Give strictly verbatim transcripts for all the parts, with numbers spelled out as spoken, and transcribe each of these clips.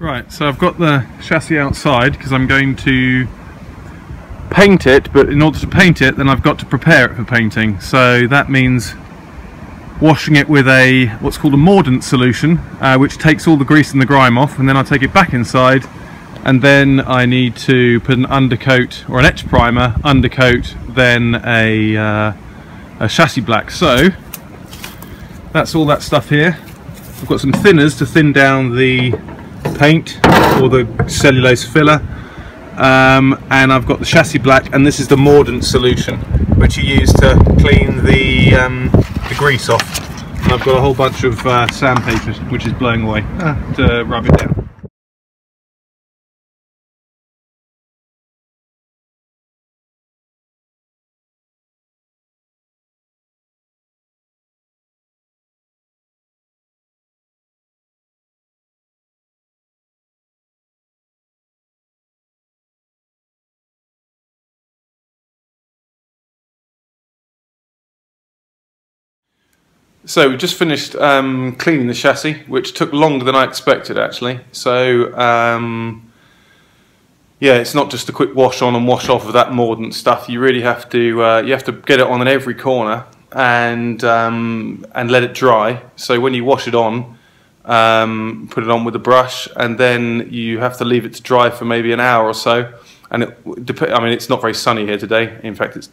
Right, so I've got the chassis outside because I'm going to paint it, but in order to paint it then I've got to prepare it for painting. So that means washing it with a what's called a mordant solution, uh, which takes all the grease and the grime off, and then I take it back inside, and then I need to put an undercoat or an etch primer, undercoat, then a, uh, a chassis black. So that's all that stuff here. I've got some thinners to thin down the paint or the cellulose filler, um, and I've got the chassis black, and this is the mordant solution which you use to clean the, um, the grease off, and I've got a whole bunch of uh, sandpaper which is blowing away uh, to rub it down. So we just finished um, cleaning the chassis, which took longer than I expected actually. So um, yeah, it's not just a quick wash on and wash off of that mordant stuff. You really have to uh, you have to get it on in every corner and um, and let it dry. So when you wash it on, um, put it on with a brush, and then you have to leave it to dry for maybe an hour or so. And it, I mean, it's not very sunny here today. In fact, it's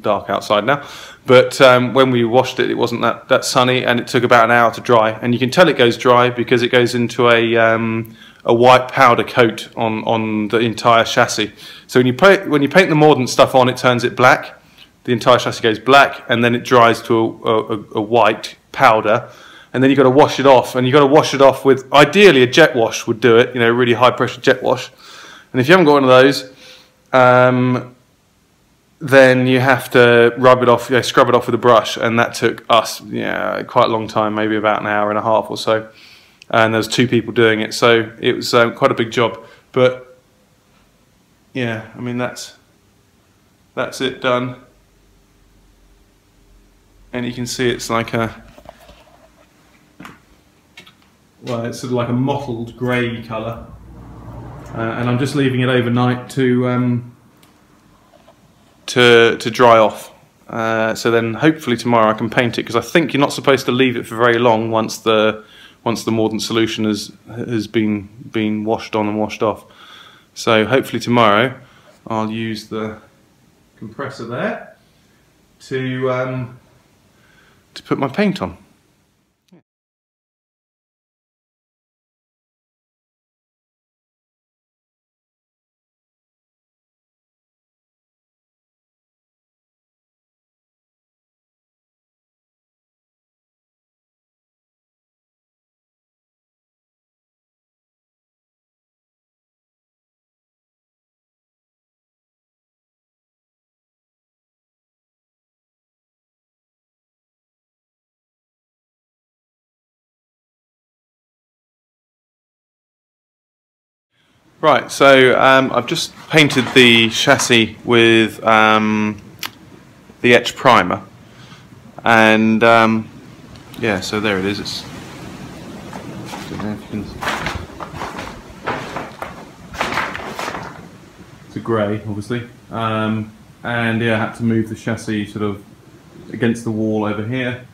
dark outside now, but um, when we washed it, it wasn't that, that sunny, and it took about an hour to dry. And you can tell it goes dry because it goes into a um, a white powder coat on on the entire chassis. So when you paint, when you paint the mordant stuff on, it turns it black. The entire chassis goes black, and then it dries to a, a, a white powder. And then you've got to wash it off, and you've got to wash it off with, ideally a jet wash would do it, you know, really high pressure jet wash. And if you haven't got one of those, Um, then you have to rub it off, you know, scrub it off with a brush, and that took us, yeah, quite a long time, maybe about an hour and a half or so. And there's two people doing it, so it was um, quite a big job. But yeah, I mean that's that's it done, and you can see it's like a well, it's sort of like a mottled grey colour, uh, and I'm just leaving it overnight to. Um, To, to dry off, uh, so then hopefully tomorrow I can paint it, because I think you're not supposed to leave it for very long once the once the mordant solution has has been been washed on and washed off. So hopefully tomorrow I'll use the compressor there to um, to put my paint on. Right, so um, I've just painted the chassis with um, the etch primer, and um, yeah, so there it is. It's, I don't know if you can... it's a grey, obviously, um, and yeah, I had to move the chassis sort of against the wall over here,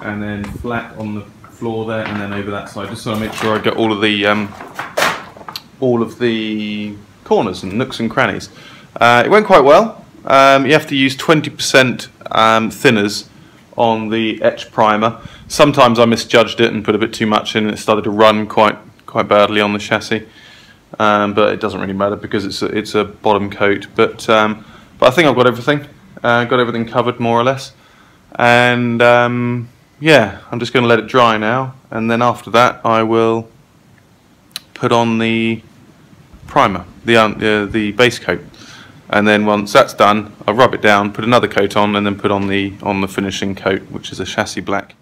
and then flat on the floor there, and then over that side, just so I make sure I get all of the um, all of the corners and nooks and crannies. Uh, it went quite well. Um, you have to use twenty percent um, thinners on the etch primer. Sometimes I misjudged it and put a bit too much in, and it started to run quite quite badly on the chassis. Um, but it doesn't really matter because it's a, it's a bottom coat. But um, but I think I've got everything. Uh, got everything covered more or less. And um, yeah, I'm just going to let it dry now, and then after that I will put on the primer, the, uh, the base coat, and then once that's done I'll rub it down, put another coat on, and then put on the on the finishing coat, which is a chassis black.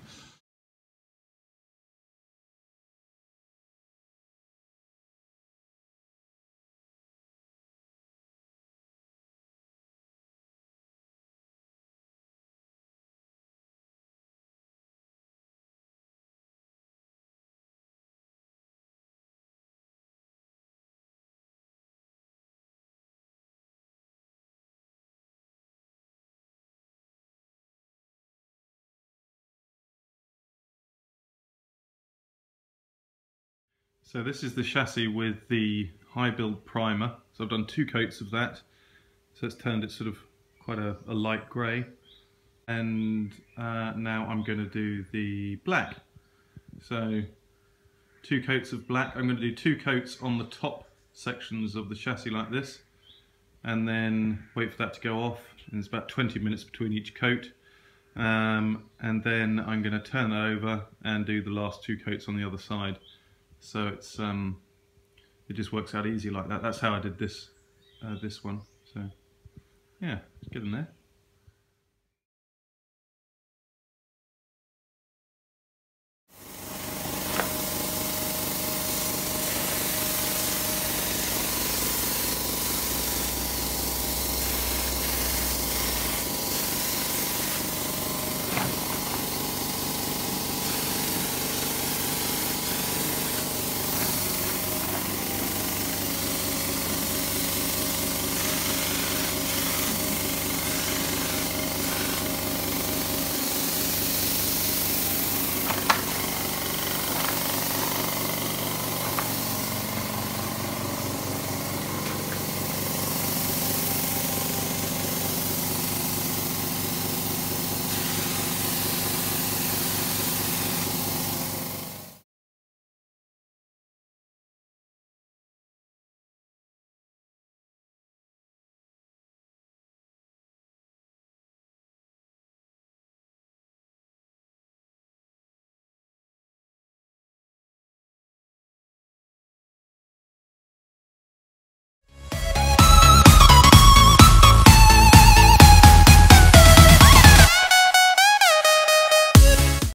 So this is the chassis with the high build primer. So I've done two coats of that. So it's turned it sort of quite a, a light grey. And uh, now I'm going to do the black. So two coats of black. I'm going to do two coats on the top sections of the chassis like this, and then wait for that to go off, and it's about twenty minutes between each coat, um, and then I'm going to turn it over and do the last two coats on the other side. So it's um, it just works out easy like that. That's how I did this uh, this one. So yeah, it's good in there.